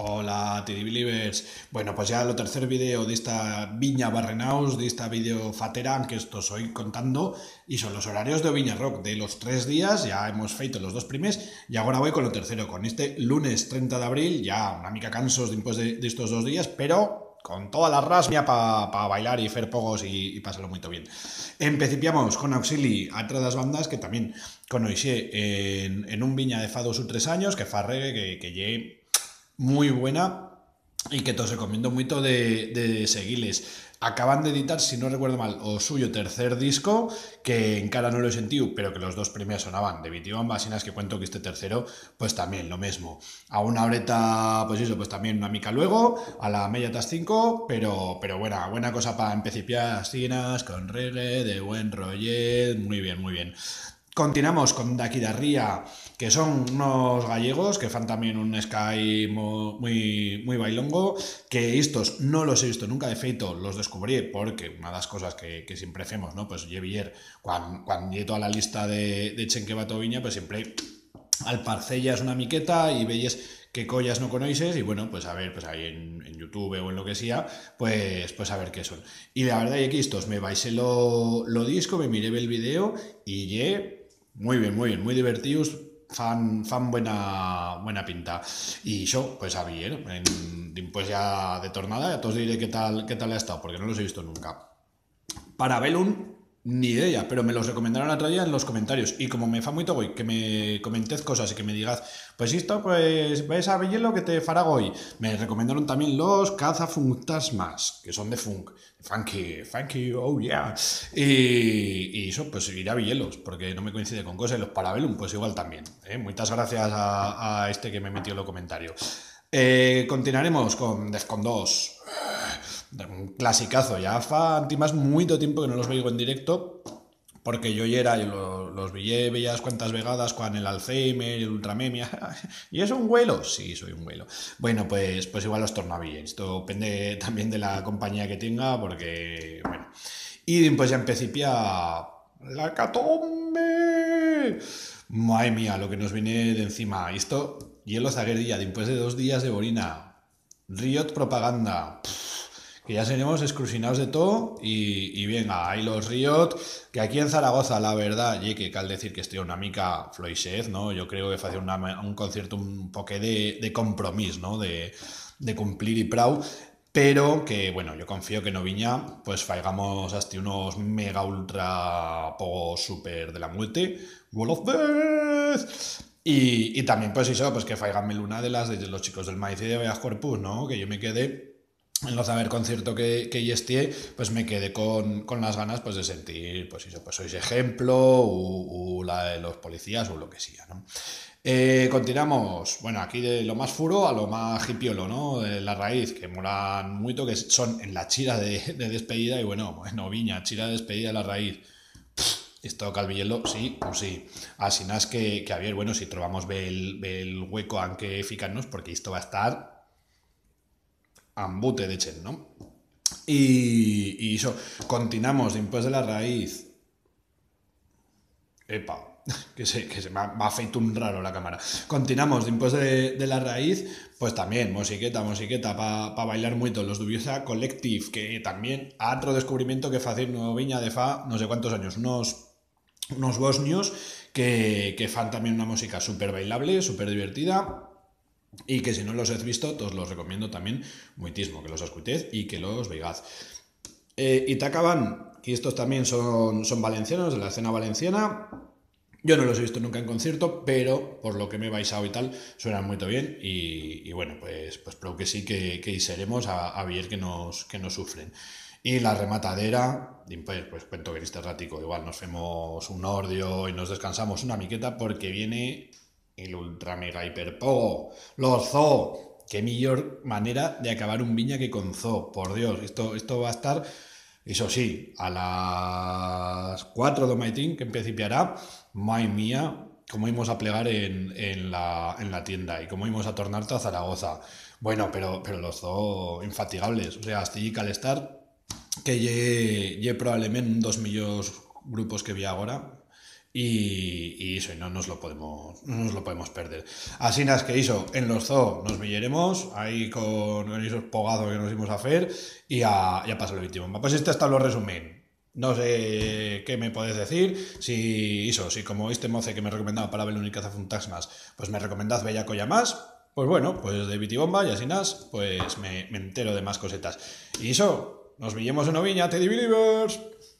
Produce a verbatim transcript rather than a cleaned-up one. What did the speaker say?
Hola T D Believers, bueno pues ya lo tercer vídeo de esta Viña Barrenaus, de esta vídeo fatera que os estoy contando y son los horarios de Viñarock de los tres días, ya hemos feito los dos primes y ahora voy con lo tercero, con este lunes treinta de abril, ya una mica cansos después de, de estos dos días, pero con toda la rasmia para pa bailar y fer pogos y, y pasarlo muy bien. Empecipiamos con Auxili a otras bandas que también con Oise en, en un Viña de Fado sus tres años, que farre, que, que lle muy buena y que te os recomiendo mucho de, de seguirles. Acaban de editar, si no recuerdo mal, o suyo tercer disco, que encara no lo he sentido, pero que los dos primeros sonaban de Vitibamba, así que cuento que este tercero, pues también lo mismo. A una horeta, pues eso, pues también una mica luego, a la media tas cinco, pero, pero buena, buena cosa para empecipiar, sinas, con reggae, de buen rollet, muy bien, muy bien. Continuamos con Dakidarría, que son unos gallegos que fan también un sky muy, muy bailongo, que estos no los he visto nunca de feito, los descubrí porque una de las cosas que, que siempre hacemos, ¿no? Pues yo ayer, cuando, cuando llegué a la lista de, de Chenque Batoviña, pues siempre al parcellas una miqueta y veis que collas no conoces y bueno, pues a ver, pues ahí en, en YouTube o en lo que sea, pues, pues a ver qué son. Y la verdad es que estos me baixé lo, lo disco, me miré el vídeo y ye... Muy bien, muy bien, muy divertidos, fan, fan buena, buena pinta. Y yo, pues a ver, en, pues ya de tornada, ya te os diré qué tal, qué tal ha estado, porque no los he visto nunca. Parabellum, ni idea, pero me los recomendaron otra día en los comentarios. Y como me fa muy togoy, que me comentéis cosas y que me digáis, pues esto, pues vais a ver lo que te fará hoy. Me recomendaron también los Cazafuntasmas, que son de funk. Funky, funky, oh yeah. Y, y eso, pues irá a Villelos, porque no me coincide con cosas. Y los Parabellum, pues igual también. ¿eh? Muchas gracias a, a este que me metió en los comentarios. Eh, continuaremos con Descon dos. Un clasicazo. Ya fa antimas mucho tiempo que no los veo en directo. Porque yo ya era, yo los, los vi bellas cuantas vegadas con el Alzheimer, el Ultramemia. ¿Y es un vuelo? Sí, soy un vuelo. Bueno, pues, pues igual los torna bien. Esto depende también de la compañía que tenga, porque, bueno. Y pues ya empecipia la catombe. Madre mía, lo que nos viene de encima. Esto, y el Ozaguería, después de dos días de borina. Riot Propaganda. Que ya seremos excrucinados de todo y, y venga, ahí los Riot, que aquí en Zaragoza, la verdad, y que cal decir que estoy una mica floixez, ¿no? Yo creo que hace un concierto un poque de, de compromiso, ¿no? De, de cumplir y prou, pero que, bueno, yo confío que no viña, pues faigamos hasta unos mega ultra poco super de la muerte, World of Death. Y, y también, pues eso, pues que faigame una de las de los chicos del Maíz y de Vegas Corpus, ¿no? Que yo me quedé... En los saber concierto que, que yestie, pues me quedé con, con las ganas pues de sentir, pues eso, pues sois ejemplo, o la de los policías, o lo que sea, ¿no? Eh, continuamos, bueno, aquí de lo más furo a lo más hipiolo, ¿no? De La Raíz, que molan mucho, que son en la chira de, de despedida, y bueno, bueno, viña, chira de despedida, La Raíz. Pff. Esto Calvillelo, sí, pues sí. Así nada, que, que a ver, bueno, si trovamos bel, bel hueco, aunque ficarnos, porque esto va a estar... Ambute de Chen, ¿no? Y, y eso, continuamos después de La Raíz. Epa, que se, que se me ha, me ha feito un raro la cámara. Continuamos después de, de La Raíz, pues también, musiqueta, musiqueta, para pa bailar mucho. Los Dubiosa Collective, que también, otro descubrimiento que hacer nuevo Viña de Fa, no sé cuántos años, unos... unos bosnios que, que fan también una música súper bailable, súper divertida. Y que si no los he visto, os los recomiendo también muitísimo, que los escuchéis y que los veáis. Eh, Itacaban, que estos también son, son valencianos, de la escena valenciana. Yo no los he visto nunca en concierto, pero por lo que me he baixado y tal, suenan muy bien. Y, y bueno, pues, pues creo que sí que, que seremos a, a ver que nos, que nos sufren. Y la rematadera, pues, pues cuento que en este ratico igual nos hacemos un ordio y nos descansamos una miqueta porque viene... El ultra mega hiperpogo, los Zoo, qué mejor manera de acabar un viña que con Zoo, por Dios, esto, esto va a estar, eso sí, a las cuatro de maitín que empecipiará, madre mía, cómo íbamos a plegar en, en, la, en la tienda y cómo íbamos a tornar a Zaragoza, bueno, pero, pero los Zoo infatigables, o sea, hasta allí calestar, que lle probablemente dos millones grupos que vi ahora. Y, y eso, y no nos lo podemos no nos lo podemos perder. Así nas que iso, en los zoo nos villeremos aí con esos pogados que nos imos a fer e a, a pasar o Vitibamba. Pois pues este está o resumen. No sé qué me podéis decir. Si eso, si como este moce que me recomendaba Parabellum y Cazafuntasmas, pues me recomendad Bellacoya más. Pues bueno, pues de Vitibamba y así nas, pues me, me entero de más cosetas. Y eso, nos villemos en Oviña, T D Believers.